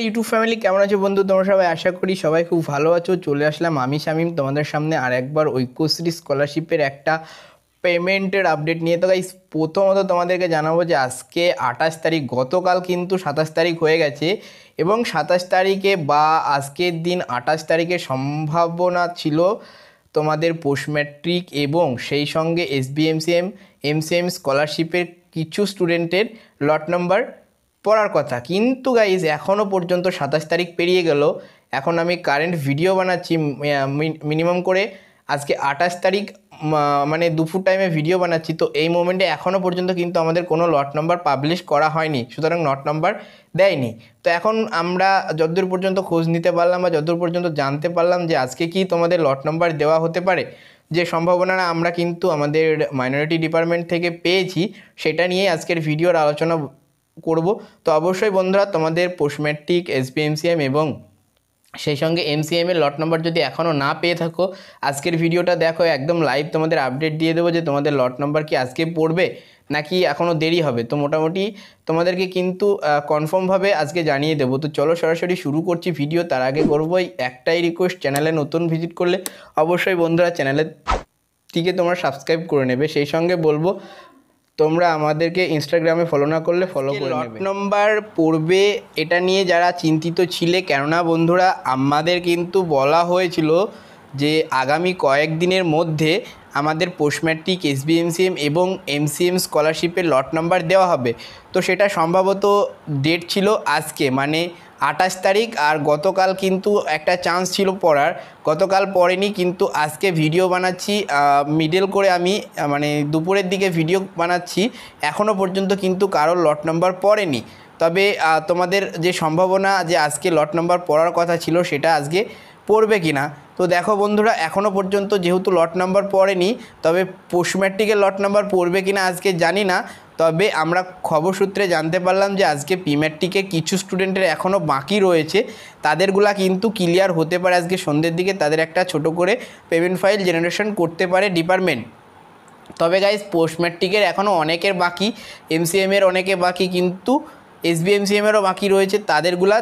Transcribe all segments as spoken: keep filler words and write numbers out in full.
YouTube family केमन आछो बंधु तोमरा सबाई आशा करी सबाई खूब भालो आछो। चले आसलाम आमी शामीम तोमादेर सामने आरेकबार ऐक्यश्री स्कलारशिपेर एकटा पेमेंटेर आपडेट निये। तो गाइस प्रथमत तोमादेरके जानाबो जे आजके आठाश तारीख, गतकाल किन्तु सत्ताईश तारीख हये गेछे एबं सत्ताईश तारीखे बा आजकेर दिन आठाश तारीखे सम्भावना छिलो तोमादेर पोस्ट मैट्रिक एबं सेई संगे एसबीएमसीएम एमसीएम स्कलारशिपेर किछु स्टूडेंटेर लट नम्बर पढ़ार कथा, किन्तु गाइज एखोनो पर्यन्त सत्ताईश तारीख पेरिये गेलो। एखोन आमी कारेंट भिडियो बानाच्छि मिनिमाम करे आज के आठाश तारीख माने दुपुर टाइमे भिडियो बानाच्छि। तो एई मोमेंटे एखोनो पर्यन्त किन्तु आमादेर कोनो लट नम्बर पाब्लिश करा हयनि, सुतरां लट नम्बर देयनि। तो एखोन आमरा जतदूर पर्यन्त खोज निते पारलाम बा जतदूर पर्यन्त जानते पारलाम जे आजके कि तोमादेर लट नम्बर देवा होते पारे, जे सम्भावना आमरा किन्तु आमादेर माइनरिटी डिपार्टमेंट थेके पेयेछि सेटा निये आजकेर भिडियोर आलोचना করব। তো অবশ্যই বন্ধুরা তোমাদের পোস্ট ম্যাট্রিক এসবিএমসিএম এবং সেই সঙ্গে এমসিএম এর লট নম্বর যদি এখনো না পেয়ে থাকো আজকের ভিডিওটা দেখো, একদম লাইভ তোমাদের আপডেট দিয়ে দেব যে তোমাদের লট নম্বর কি আজকে পড়বে নাকি এখনো দেরি হবে। তো মোটামুটি তোমাদেরকে কিন্তু কনফার্ম ভাবে আজকে জানিয়ে দেব। তো চলো সরাসরি শুরু করছি ভিডিও। তার আগে করবো একটাই রিকোয়েস্ট, চ্যানেলে নতুন ভিজিট করলে অবশ্যই বন্ধুরা চ্যানেলটিকে তোমরা সাবস্ক্রাইব করে নেবে। সেই সঙ্গে বলবো তোমরা আমাদেরকে ইনস্টাগ্রামে ফলো না করলে ফলো করে নেবে। লট নাম্বার পড়বে এটা নিয়ে যারা চিন্তিত ছিলে, কেননা বন্ধুরা আমাদের কিন্তু বলা হয়েছিল যে আগামী কয়েকদিনের মধ্যে আমাদের পোস্ট ম্যাট্রিক এসবিএমসিএম এবং এমসিএম স্কলারশিপের লট নাম্বার দেওয়া হবে। তো সেটা সম্ভবত ডেট ছিল আজকে মানে আঠাশ তারিখ, আর গতকাল কিন্তু একটা চান্স ছিল পড়ার, গতকাল পড়েনি। কিন্তু আজকে ভিডিও বানাচ্ছি মিডল করে আমি মানে দুপুরের দিকে ভিডিও বানাচ্ছি, এখনো পর্যন্ত কিন্তু কারোর লট নাম্বার পড়েনি। তবে তোমাদের যে সম্ভাবনা যে আজকে লট নাম্বার পড়ার কথা ছিল সেটা আজকে পড়বে কিনা। তো দেখো বন্ধুরা এখনো পর্যন্ত যেহেতু লট নাম্বার পড়েনি, তবে পোস্ট ম্যাট্রিকের লট নাম্বার পড়বে কিনা আজকে জানি না। তবে আমরা খবর সূত্রে জানতে পারলাম যে আজকে প্রিম্যাট্রিকে কিছু স্টুডেন্টের এখনো বাকি রয়েছে, তাদেরগুলা কিন্তু ক্লিয়ার হতে পারে আজকে সন্ধ্যের দিকে। তাদের একটা ছোট করে পেমেন্ট ফাইল জেনারেশন করতে পারে ডিপার্টমেন্ট। তবে গাইজ পোস্ট ম্যাট্রিকের এখনো অনেকের বাকি, এমসিএম এর অনেকে বাকি, কিন্তু এসবিএমসিএম এরও বাকি রয়েছে। তাদেরগুলা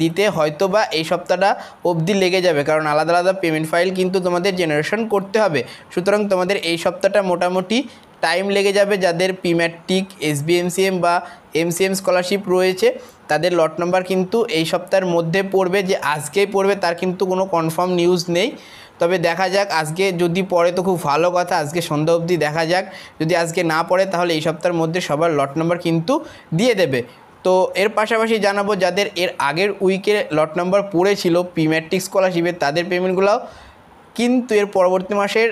দিতে হয়তো বা এই সপ্তাহটা অবধি লেগে যাবে, কারণ আলাদা আলাদা পেমেন্ট ফাইল কিন্তু তোমাদের জেনারেশন করতে হবে। সুতরাং তোমাদের এই সপ্তাহটা মোটামুটি টাইম লেগে যাবে। যাদের প্রিম্যাট্রিক এসবিএমসিএম বা এমসিএম স্কলারশিপ রয়েছে তাদের লট নাম্বার কিন্তু এই সপ্তাহের মধ্যে পড়বে। যে আজকেই পড়বে তার কিন্তু কোনো কনফার্ম নিউজ নেই, তবে দেখা যাক আজকে যদি পড়ে তো খুব ভালো কথা, আজকে সন্ধ্যা অবধি দেখা যাক। যদি আজকে না পড়ে তাহলে এই সপ্তাহের মধ্যে সবার লট নাম্বার কিন্তু দিয়ে দেবে। তো এর পাশাপাশি জানাবো যাদের এর আগের উইকে লট নাম্বার পড়েছিল প্রিম্যাট্রিক স্কলারশিপে, তাদের পেমেন্টগুলোও কিন্তু এর পরবর্তী মাসের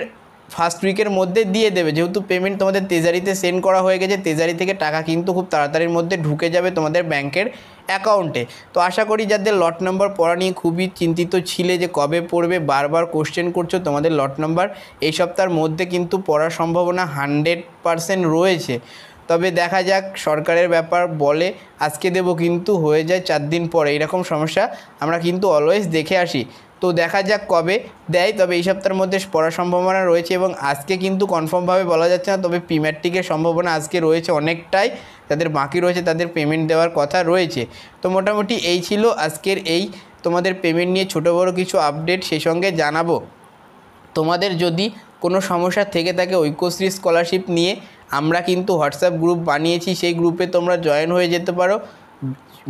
ফার্স্ট উইকের মধ্যে দিয়ে দেবে। যেহেতু পেমেন্ট তোমাদের তেজারিতে সেন্ড করা হয়ে গেছে, তেজারি থেকে টাকা কিন্তু খুব তাড়াতাড়ির মধ্যে ঢুকে যাবে তোমাদের ব্যাংকের অ্যাকাউন্টে। তো আশা করি যাদের লট নাম্বার পড়া নিয়ে খুবই চিন্তিত ছিলে যে কবে পড়বে, বারবার কোশ্চেন করছো, তোমাদের লট নাম্বার এই সপ্তাহের মধ্যে কিন্তু পড়ার সম্ভাবনা হান্ড্রেড পারসেন্ট রয়েছে। তবে দেখা যাক, সরকারের ব্যাপার বলে আজকে দেব কিন্তু হয়ে যায় চার দিন পরে, এরকম সমস্যা আমরা কিন্তু অলওয়েজ দেখে আসি। তো দেখা যাক কবে দেয়, তবে এই সপ্তাহের মধ্যে পড়ার সম্ভাবনা রয়েছে এবং আজকে কিন্তু কনফার্মভাবে বলা যাচ্ছে না। তবে প্রিম্যাট্রিকের সম্ভাবনা আজকে রয়েছে অনেকটাই, যাদের বাকি রয়েছে তাদের পেমেন্ট দেওয়ার কথা রয়েছে। তো মোটামুটি এই ছিল আজকের এই তোমাদের পেমেন্ট নিয়ে ছোটো বড়ো কিছু আপডেট। সেই সঙ্গে জানাবো তোমাদের যদি কোনো সমস্যা থেকে থাকে ঐক্যশ্রী স্কলারশিপ নিয়ে, আমরা কিন্তু হোয়াটসঅ্যাপ গ্রুপ বানিয়েছি, সেই গ্রুপে তোমরা জয়েন হয়ে যেতে পারো।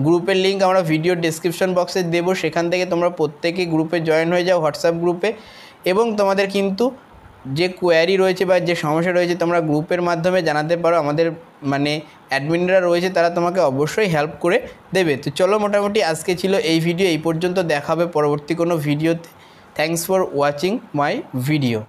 গ্রুপের লিঙ্ক আমরা ভিডিও ডেসক্রিপশন বক্সে দেবো, সেখান থেকে তোমরা প্রত্যেকে গ্রুপে জয়েন হয়ে যাও হোয়াটসঅ্যাপ গ্রুপে। এবং তোমাদের কিন্তু যে কোয়ারি রয়েছে বা যে সমস্যা রয়েছে তোমরা গ্রুপের মাধ্যমে জানাতে পারো, আমাদের মানে অ্যাডমিনরা রয়েছে তারা তোমাকে অবশ্যই হেল্প করে দেবে। তো চলো মোটামুটি আজকে ছিল এই ভিডিও, এই পর্যন্ত দেখা হবে পরবর্তী কোনো ভিডিওতে। Thanks for watching my video.